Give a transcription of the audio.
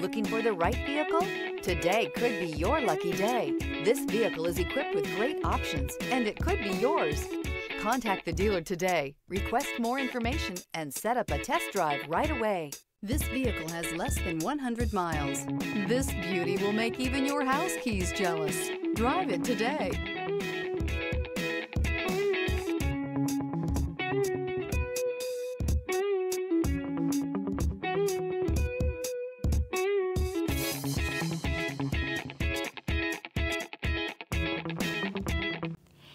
Looking for the right vehicle? Today could be your lucky day. This vehicle is equipped with great options, and it could be yours. Contact the dealer today, request more information, and set up a test drive right away. This vehicle has less than 100 miles. This beauty will make even your house keys jealous. Drive it today.